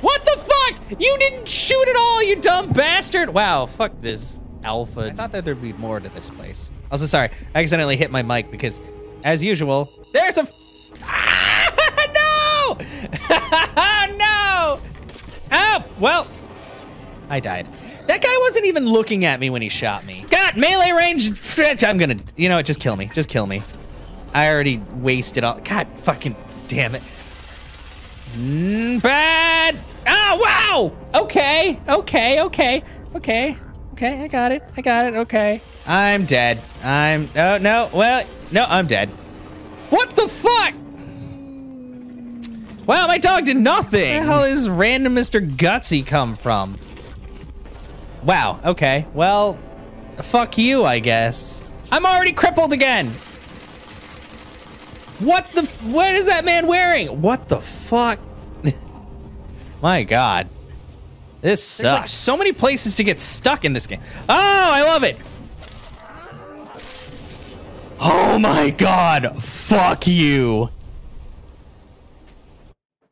What the fuck? You didn't shoot at all, you dumb bastard. Wow, fuck this alpha. I thought that there'd be more to this place. Also, sorry, I accidentally hit my mic because, as usual, there's a... No! No! Oh, well, I died. That guy wasn't even looking at me when he shot me. God, melee range, I'm gonna, you know what, just kill me, just kill me. I already wasted all, God fucking damn it. Bad, oh wow, okay, I got it, okay. I'm dead, oh no, well, no, I'm dead. What the fuck? Wow, my dog did nothing. Where the hell is random Mr. Gutsy come from? Wow, okay, well, fuck you, I guess. I'm already crippled again. What is that man wearing? What the fuck? My God, this sucks. There's like so many places to get stuck in this game. Oh, I love it. Oh my God, fuck you.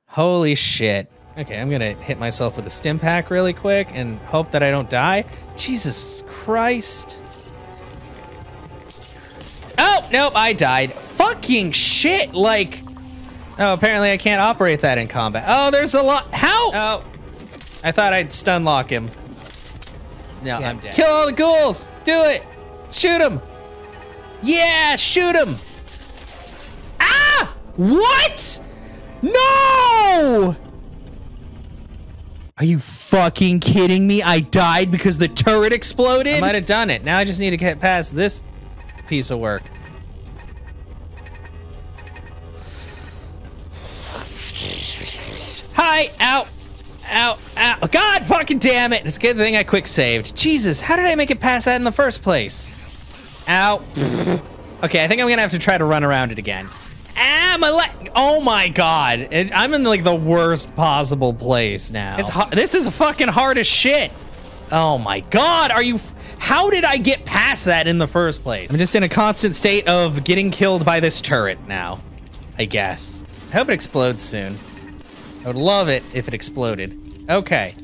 Holy shit. Okay, I'm gonna hit myself with a stim pack really quick and hope that I don't die. Jesus Christ. Oh, nope, I died. Fucking shit, like... Oh, apparently I can't operate that in combat. Oh, there's a lot, how? Oh, I thought I'd stun lock him. No, yeah, I'm dead. Kill all the ghouls, do it. Shoot him. Yeah, shoot him. Ah, what? No! Are you fucking kidding me? I died because the turret exploded? I might have done it. Now I just need to get past this piece of work. Hi, ow, ow, ow. God fucking damn it. It's a good thing I quick saved. Jesus, how did I make it past that in the first place? Ow. Okay, I think I'm gonna have to try to run around it again. Ah, my leg, oh my God. I'm in like the worst possible place now. It's this is fucking hard as shit. Oh my God, are you, how did I get past that in the first place? I'm just in a constant state of getting killed by this turret now, I guess. I hope it explodes soon. I would love it if it exploded. Okay.